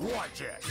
Watch it!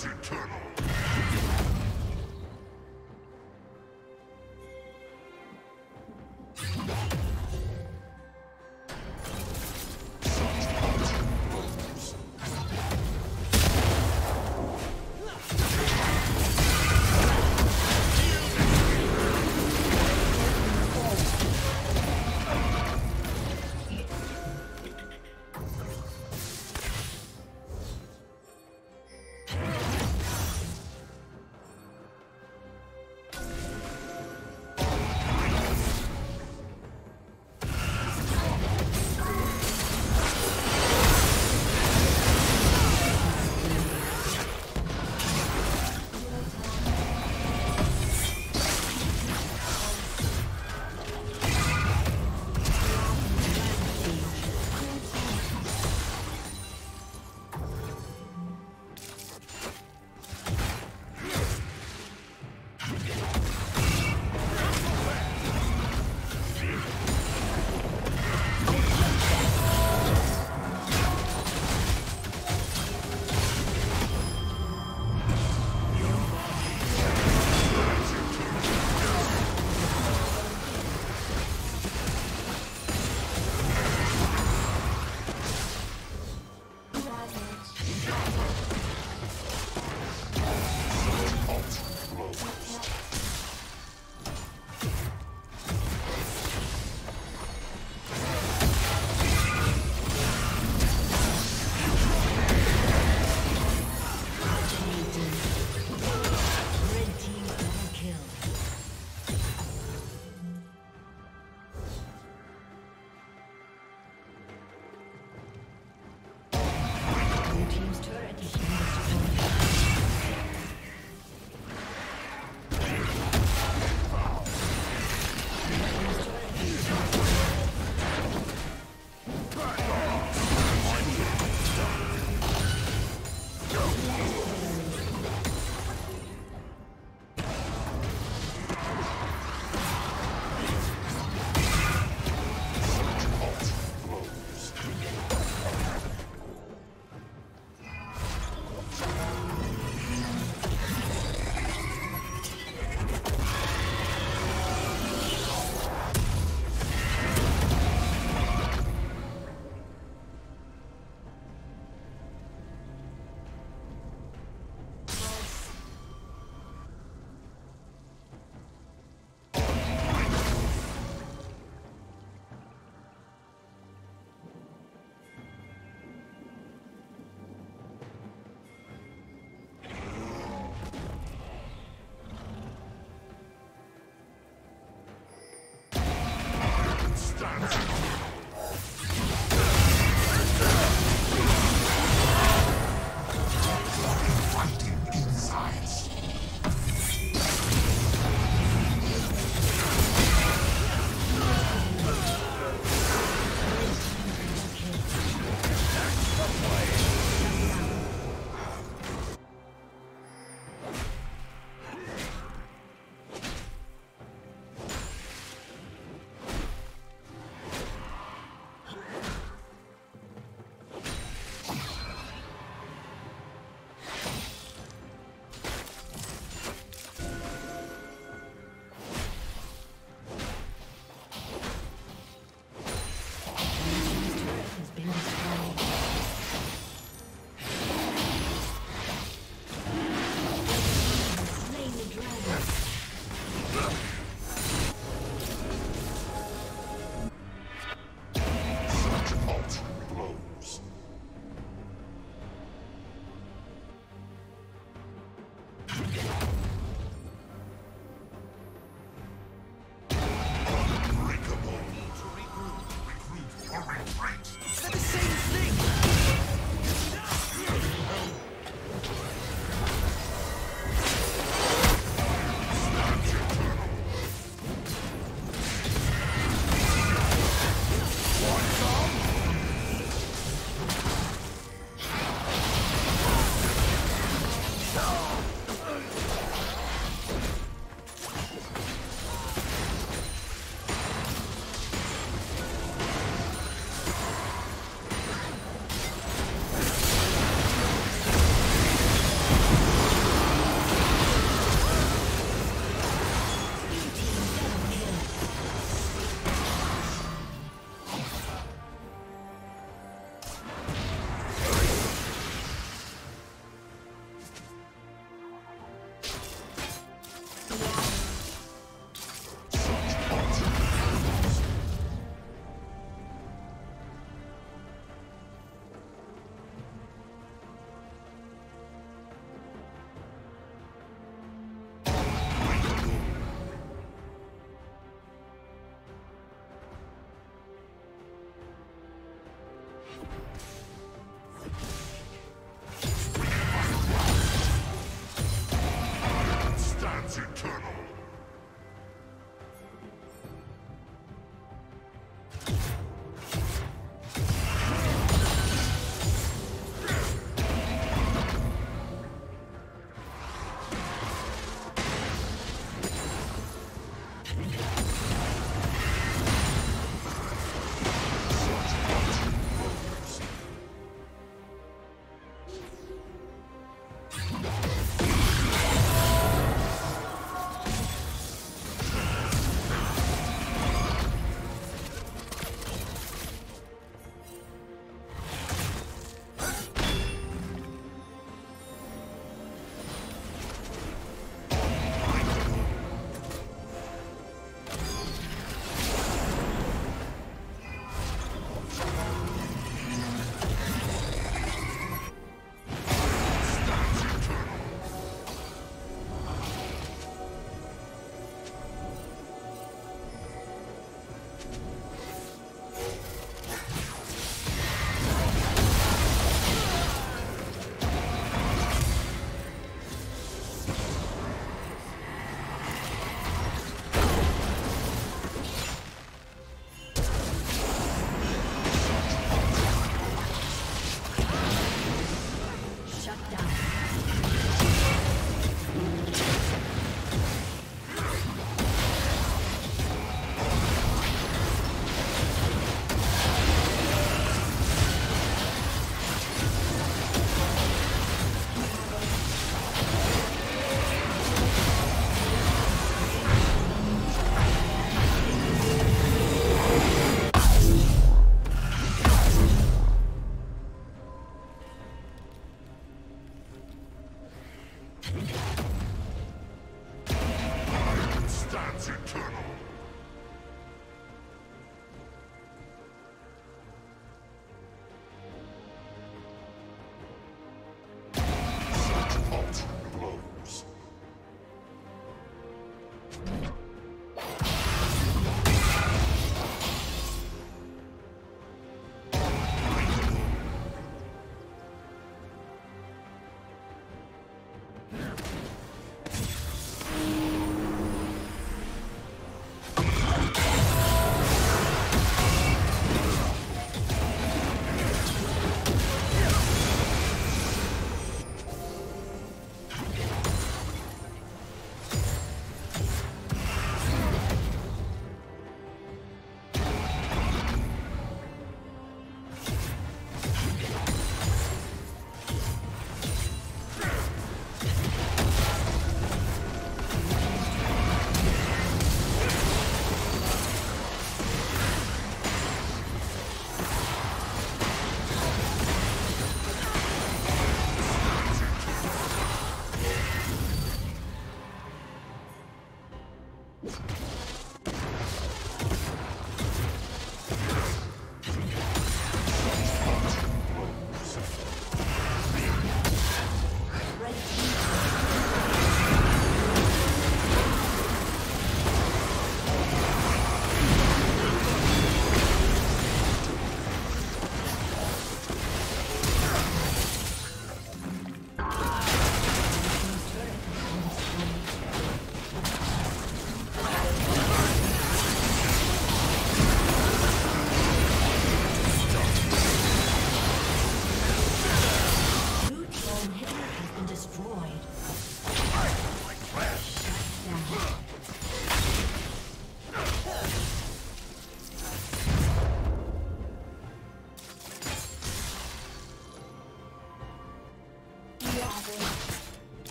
is eternal.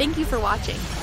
Thank you for watching.